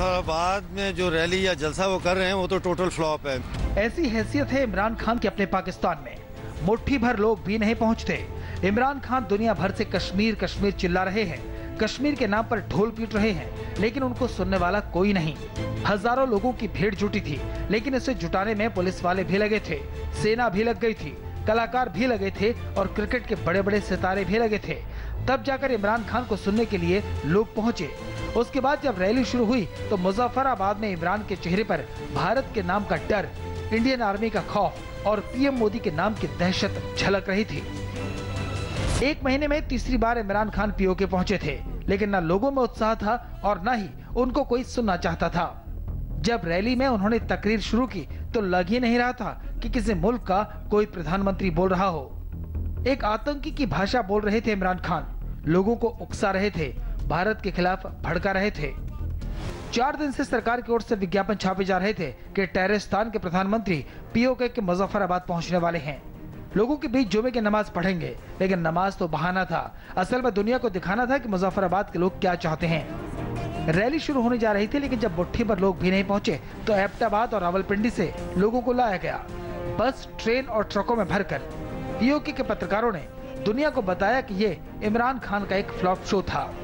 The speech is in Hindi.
मुजफ्फराबाद में जो रैली या जलसा वो कर रहे हैं वो तो टोटल फ्लॉप है। ऐसी हैसियत है इमरान खान की अपने पाकिस्तान में, मुट्ठी भर लोग भी नहीं पहुंचते। इमरान खान दुनिया भर से कश्मीर कश्मीर चिल्ला रहे हैं, कश्मीर के नाम पर ढोल पीट रहे हैं, लेकिन उनको सुनने वाला कोई नहीं। हजारों लोगों की भीड़ जुटी थी, लेकिन इसे जुटाने में पुलिस वाले भी लगे थे, सेना भी लग गई थी, कलाकार भी लगे थे और क्रिकेट के बड़े बड़े सितारे भी लगे थे। तब जाकर इमरान खान को सुनने के लिए लोग पहुंचे। उसके बाद जब रैली शुरू हुई तो मुजफ्फराबाद में इमरान के चेहरे पर भारत के नाम का डर, इंडियन आर्मी का खौफ और पीएम मोदी के नाम की दहशत झलक रही थी। एक महीने में तीसरी बार इमरान खान पीओ के पहुंचे थे, लेकिन न लोगों में उत्साह था और न ही उनको कोई सुनना चाहता था। जब रैली में उन्होंने तकरीर शुरू की तो लग ही नहीं रहा था कि किसी मुल्क का कोई प्रधानमंत्री बोल रहा हो। एक आतंकी की भाषा बोल रहे थे इमरान खान, लोगों को उकसा रहे थे, भारत के खिलाफ भड़का रहे थे। 4 दिन से सरकार की ओर से विज्ञापन छापे जा रहे थे कि टेररिस्तान के प्रधानमंत्री पीओके के मुजफ्फराबाद पहुंचने वाले हैं, लोगों के बीच जुमे की नमाज पढ़ेंगे। लेकिन नमाज तो बहाना था, असल में दुनिया को दिखाना था कि मुजफ्फराबाद के लोग क्या चाहते हैं। रैली शुरू होने जा रही थी, लेकिन जब मुट्ठी पर लोग भी नहीं पहुंचे तो एबटाबाद और रावलपिंडी से लोगों को लाया गया। बस, ट्रेन और ट्रकों में भरकर यूके के पत्रकारों ने दुनिया को बताया कि ये इमरान खान का एक फ्लॉप शो था।